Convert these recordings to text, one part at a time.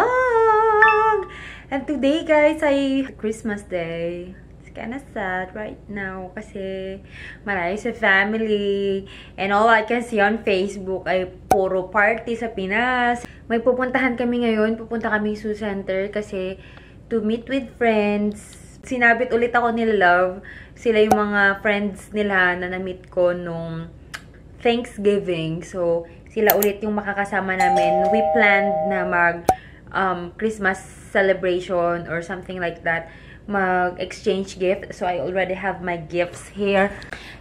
vlog! And today guys ay Christmas Day. It's kinda sad right now kasi marayo sa family. And all I can see on Facebook ay puro party sa Pinas. May pupuntahan kami ngayon. Pupunta kami sa center kasi to meet with friends. Sinabit ulit ako nila Love. Sila yung mga friends nila na na-meet ko nung Thanksgiving. So, sila ulit yung makakasama namin. We planned na mag Christmas celebration or something like that. Mag-exchange gift. So, I already have my gifts here.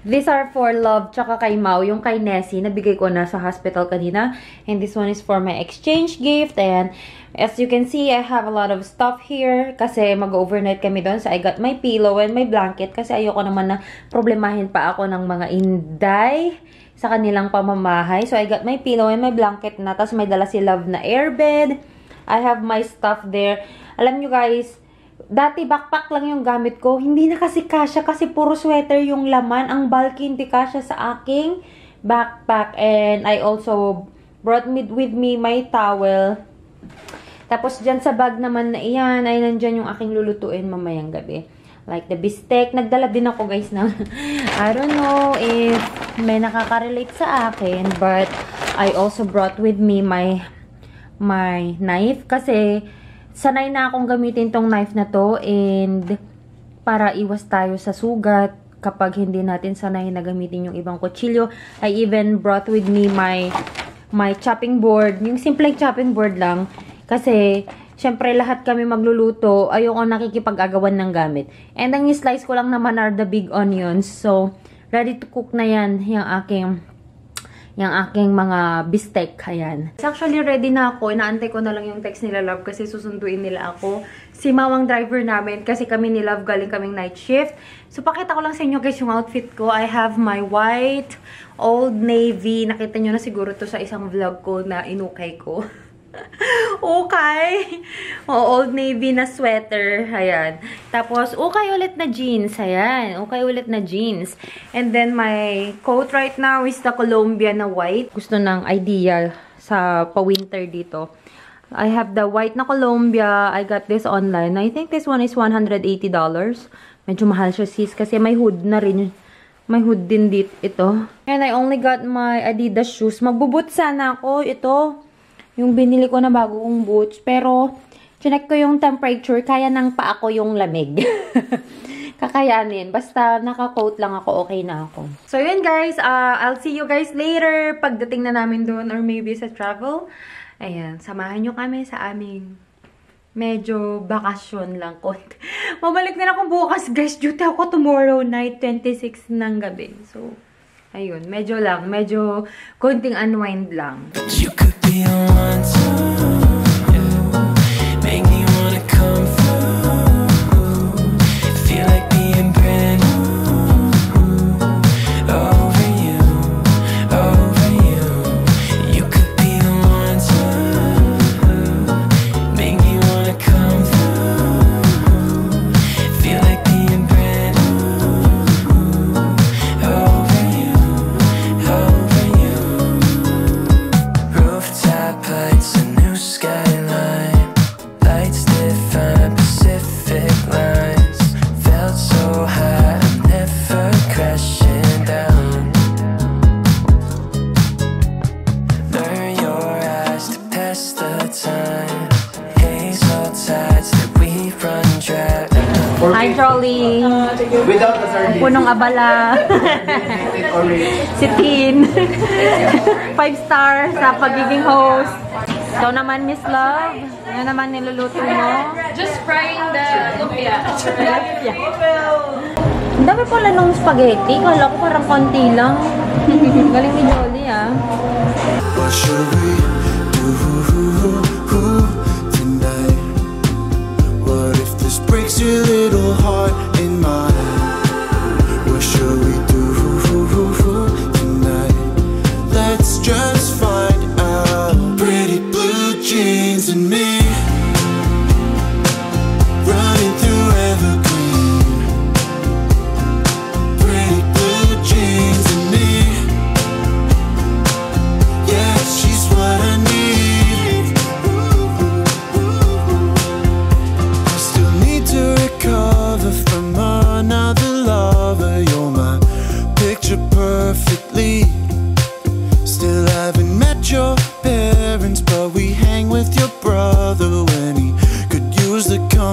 These are for Love tsaka kay Mau. Yung kay Nessie, nabigay ko na sa hospital kanina. And this one is for my exchange gift. And as you can see, I have a lot of stuff here kasi mag-overnight kami doon. So, I got my pillow and my blanket kasi ayoko naman na problemahin pa ako ng mga Inday sa kanilang pamamahay. So, I got my pillow and my blanket na. Tapos, may dala si Love na airbed. I have my stuff there. Alam nyo guys, dati backpack lang yung gamit ko. Hindi na kasi kasya kasi puro sweater yung laman. Ang bulky, hindi kasya sa aking backpack. And I also brought with me my towel. Tapos, dyan sa bag naman na iyan, ay nandyan yung aking lulutuin mamayang gabi. Like the bistek. Nagdala din ako, guys, na I don't know if may nakaka-relate sa akin, but I also brought with me my knife. Kasi, sanay na akong gamitin tong knife na to, and para iwas tayo sa sugat kapag hindi natin sanay na gamitin yung ibang kutsilyo. I even brought with me my chopping board. Yung simpleng chopping board lang. Kasi, syempre, lahat kami magluluto, ayoko nakikipag-agawan ng gamit. And ang slice ko lang naman are the big onions. So, ready to cook na yan, yung aking mga bistek. Ayan. It's actually ready na ako. Inaantay ko na lang yung text nila Love kasi susunduin nila ako. Si Mawang driver namin kasi kami ni Love galing kaming night shift. So, pakita ko lang sa inyo guys yung outfit ko. I have my white Old Navy. Nakita nyo na siguro to sa isang vlog ko na inukay ko. Okay. Oh, Old Navy na sweater. Ayan. Tapos, okay ulit na jeans. Ayan. Okay ulit na jeans. And then, my coat right now is the Columbia na white. Gusto ng ideal sa pa-winter dito. I have the white na Columbia. I got this online. I think this one is $180. Medyo mahal siya sis kasi may hood na rin. May hood din dito ito. And I only got my Adidas shoes. Magbuboot sana ako ito. Yung binili ko na bago kong boots. Pero, chinek ko yung temperature. Kaya nang pa ako yung lamig. Kakayanin. Basta, naka-coat lang ako. Okay na ako. So, yun guys. I'll see you guys later. Pagdating na namin doon. Or maybe sa travel. Ayan. Samahan nyo kami sa aming medyo bakasyon lang ko. Mabalik na akong bukas guys. Duty ako tomorrow night. 26 ng gabi. So, ayun. Medyo lang. Medyo konting unwind lang. You want to make me wanna come through. Feel like being brand new. Over you, over you. You could be the one to make me wanna come through. Feel like being brand new. Over you, over you. Roof lights, a new skyline, lights define Pacific lines, felt so high, I'm never crashing down, blur your eyes to pass the time, haze all tides that we run dry. Hi, Jolly! Without the sardines. Punong abala. Si Tin. 5 stars sa pagiging host. Ikaw naman, Miss Love. Ano naman niluluto mo? Just frying the lumpia. Ang dami pala nung spaghetti. Kala ko parang konti lang. Galing ni Jolly, ah. What should we do tonight? What if this breaks your little heart in mine? What should we do tonight? Let's just find out. Pretty blue jeans and me running through evergreen. Pretty blue jeans and me. Yeah, she's what I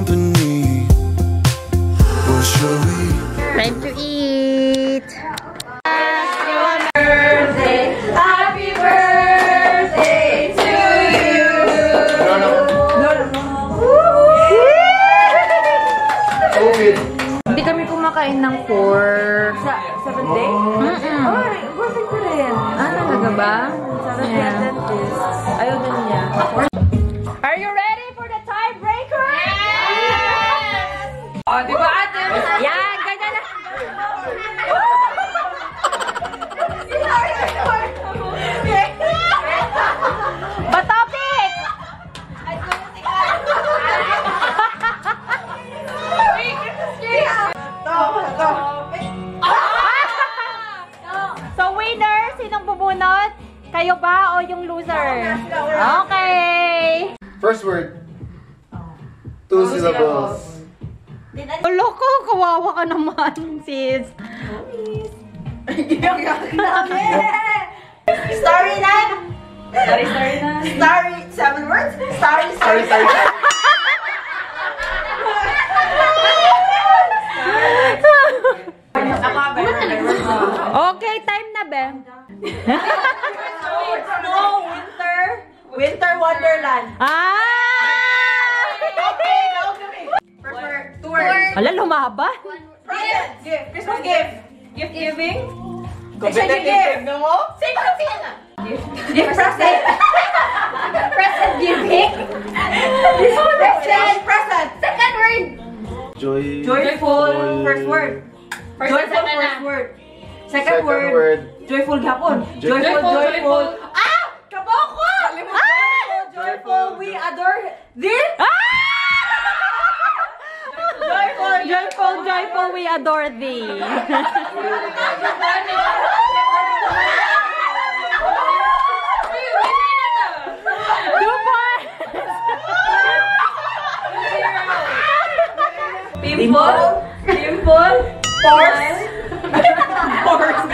company. What shall we? Time to eat. Happy birthday. Happy birthday to you. Hindi kami kumakain ng 4 sa 7 day. Perfect pa rin. Ah, talaga ba? Ayaw din niya. Are you ready for the tiebreaker? Yes! Oh, di ba ate? Yan, ganyan na. Patopik! So winner, sinong bubunot? Kayo ba o yung loser? Okay! First word. 2 syllables. Loko, kawawa ka naman, sis. Story na! Story na! Story, 7 words? Story, story, story. Okay, time na ba? Snow, winter, winter wonderland. Ah! Okay, now give me. First word, 2 words. Ala, lumaba. Presents. Gift. Christmas gift. Gift giving. Exchange gift. Say ko siya na. Gift present. Present giving. Present. Present. Second word. Joy. Joyful. First word. Joyful first word. Second word. Joyful gapon. Joyful. Ah! Kaboko! Ah! Joyful, we adore this. Ah! Joyful, we adore thee. Pimple. Force. Force. Force.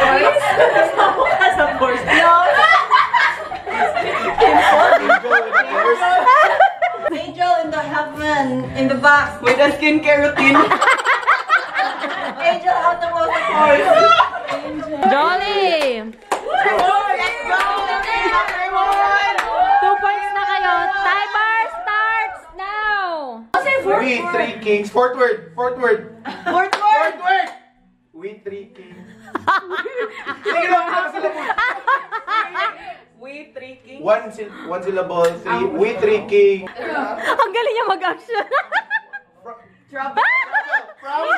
Angel in the heaven, in the box with a skincare routine. Angel out the world, of course. Jolly. Let's go, everyone. 2 points na kayo. Timer starts now. We three kings. Fourth word. We three kings. We three kings. One syllable. Three. We three kings. Ang galing niya mag-action. Trouble. We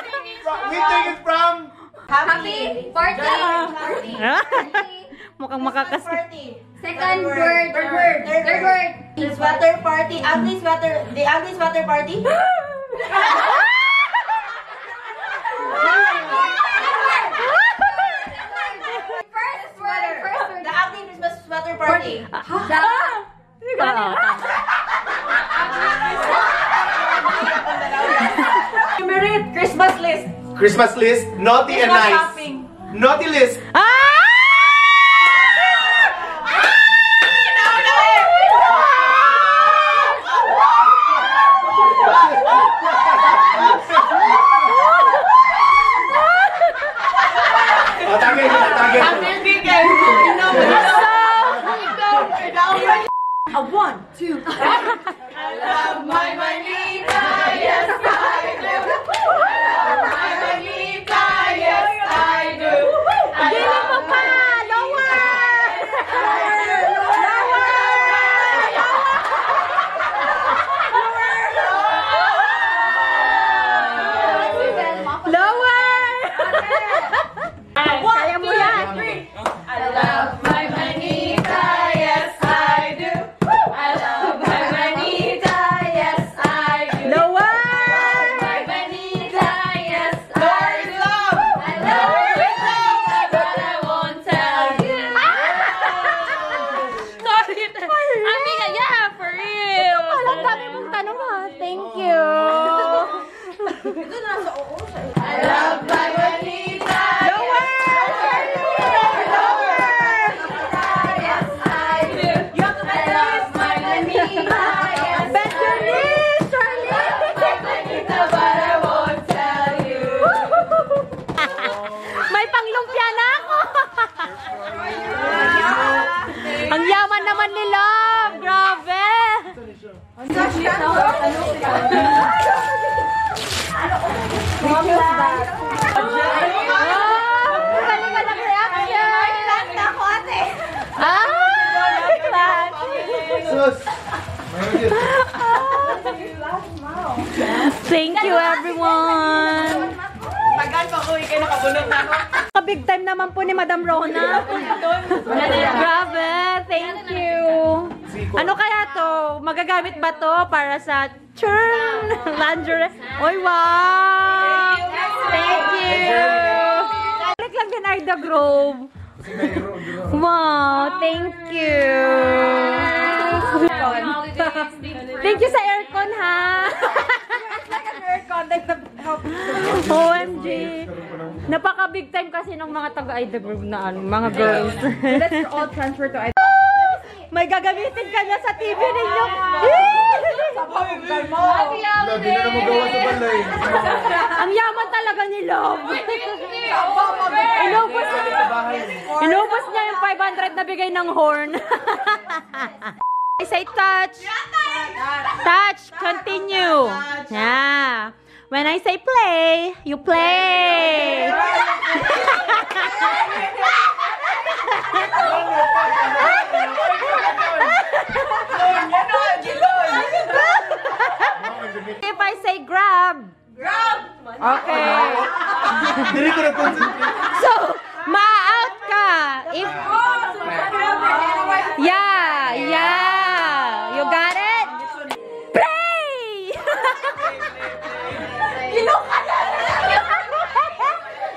think it's from happy party. Mukhang makakas. Second word. Third word. Sweater party. The ugly sweater party. Party. Christmas list. Christmas list. Naughty Christmas and nice. Shopping. Naughty list. Ah! I love my Manita, yes I do. Bet your knees, Charlie. I love my Manita, Thank you, everyone! Tagal pa uwi kayo, nakabunot na. Big time naman po ni Madam Rona. Grabe, thank you. Ano kaya to? Magagamit ba to para sa churn? Lingerie? Oy, wow! Thank you! Balik lang din ay the Grove. Wow, thank you! Thank you sa aircon, ha? OMG! Napaka big time kasi ng mga taga-Ida group na ano, mga girls. Let's all transfer to Ida. May gagamitin ka na sa TV ninyo! Ang yaman talaga ni Love! Inubos niya yung 500 na bigay ng horn. Say touch! Touch! Continue! Yeah! When I say play, you play! If I say grab! Grab! Okay. So, ma-out ka! If... Yeah! Yeah! You got it? Play!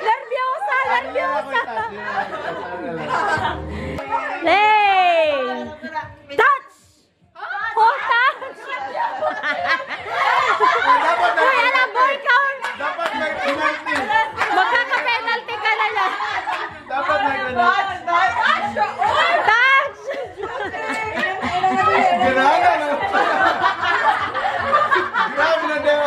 Nerviosa, nerviosa. Play. Touch. Oh, touch. Uy, alam, boy, count. Dapat mag-penalty. Magkaka-penalty ka na lang. Dapat mag-penalty. Touch. Touch. Grabe na. Grabe na daw.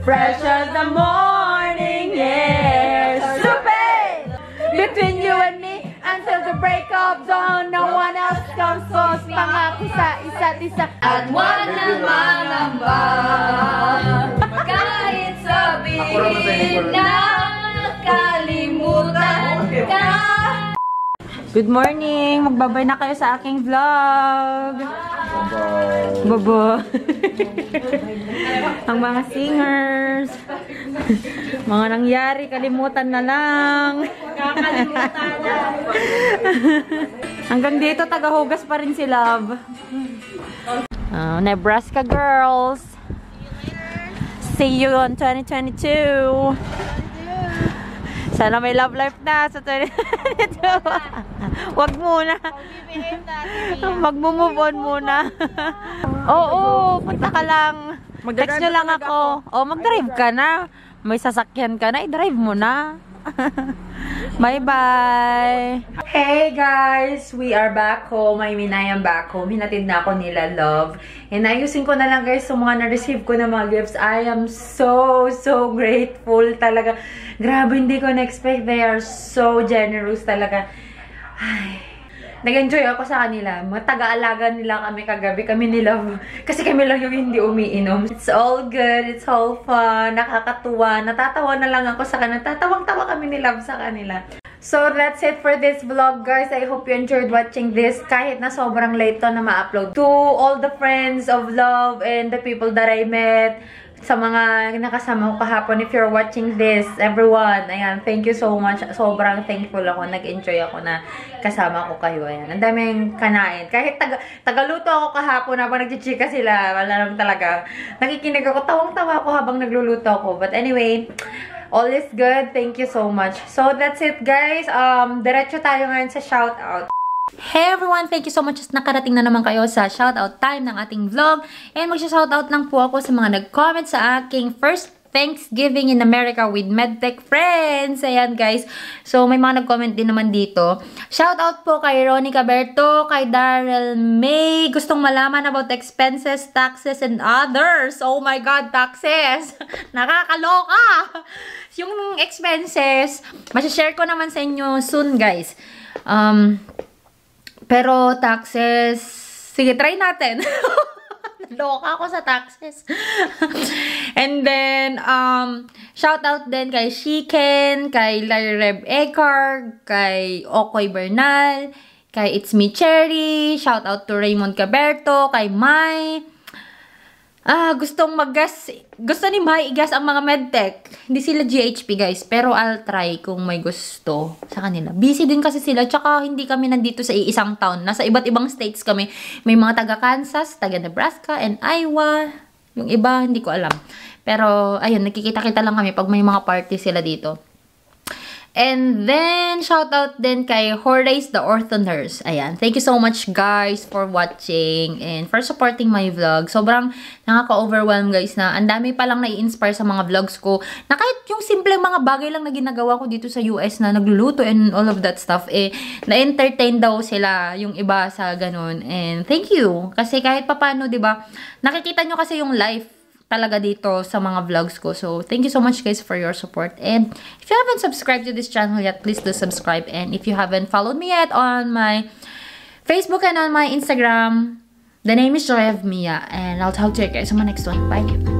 Fresh as the morning, yes. Stupid! Between you and me, until the break of dawn, no one else comes close. Pangako sa isa't isa, at one naman ang ba. Kahit sabihin na nakalimutan ka. Good morning! Magbabay na kayo sa aking vlog! Bobo! Ang mga singers! Mga nangyari, kalimutan na lang! Kakalimutan na! Hanggang dito, tagahugas pa rin si Love! Nebraska girls! See you on 2022! Sana may love life na sa 2022. Wag muna. Mag-move on muna. Oo, punta ka lang. Text nyo lang ako. O, mag-drive ka na. May sasakyan ka na, i-drive mo na. Bye-bye. Hey guys, we are back home. I mean, I am back home. Hinatid na ako nila, Love. And ayusin ko na lang guys sa mga na-receive ko na mga gifts. I am so grateful talaga. Grabe, hindi ko na-expect. They are so generous talaga. Ay, nag-enjoy ako sa kanila. Mataga-alaga nila kami kagabi. Kami ni Love. Kasi kami lang yung hindi umiinom. It's all good. It's all fun. Nakakatuwa. Natatawa na lang ako sa kanila. Tatawang-tawa kami ni Love sa kanila. So, that's it for this vlog, guys. I hope you enjoyed watching this. Kahit na sobrang late to na ma-upload. To all the friends of Love and the people that I met, sa mga nakasama ko kahapon, if you're watching this, everyone, ayan, thank you so much. Sobrang thankful ako. Nag-enjoy ako na kasama ko kayo. Ayan, ang daming kanain. Kahit tagaluto ako kahapon habang nagchichika sila, wala lang talaga. Nakikinig ako, tawang-tawa ako habang nagluluto ako. But anyway, all is good. Thank you so much. So that's it, guys. Diretso tayo ngayon sa shoutout. Hey everyone! Thank you so much. Nakarating na naman kayo sa shoutout time ng ating vlog. And mag-shoutout lang po ako sa mga nag-comment sa aking first Thanksgiving in America with MEDTECH friends. Ayan guys. So, may mga nag-comment din naman dito. Shoutout po kay Ronnie Caberto, kay Darrell May. Gustong malaman about expenses, taxes, and others. Oh my God, taxes! Nakakaloka! Yung expenses, masashare ko naman sa inyo soon guys. Pero taxes, sige, try natin. Loka ako sa taxes. And then, shout out din kay Shiken, kay Larry Reb Ekar, kay Okoy Bernal, Kay It's Me Cherry, shout out to Raymond Caberto, kay Mai. Gustong mag-guess. Gusto ni Mai i-guess ang mga medtech. Hindi sila GHP, guys. Pero I'll try kung may gusto sa kanila. Busy din kasi sila. Tsaka hindi kami nandito sa iisang town. Nasa iba't ibang states kami. May mga taga-Kansas, taga-Nebraska, and Iowa. Yung iba, hindi ko alam. Pero, ayun, nakikita-kita lang kami pag may mga party sila dito. And then, shout out din kay Horace the Ortho Nurse. Ayan. Thank you so much, guys, for watching and for supporting my vlog. Sobrang nakaka-overwhelm, guys, na ang dami palang nai-inspire sa mga vlogs ko. Na kahit yung simple mga bagay lang na ginagawa ko dito sa US na nagluluto and all of that stuff, eh, na-entertain daw sila yung iba sa ganun. And thank you. Kasi kahit papano, diba, nakikita nyo kasi yung life talaga dito sa mga vlogs ko. So, thank you so much, guys, for your support. And if you haven't subscribed to this channel yet, please do subscribe. And if you haven't followed me yet on my Facebook and on my Instagram, the name is JoyOfMia. And I'll talk to you guys on my next one. Bye!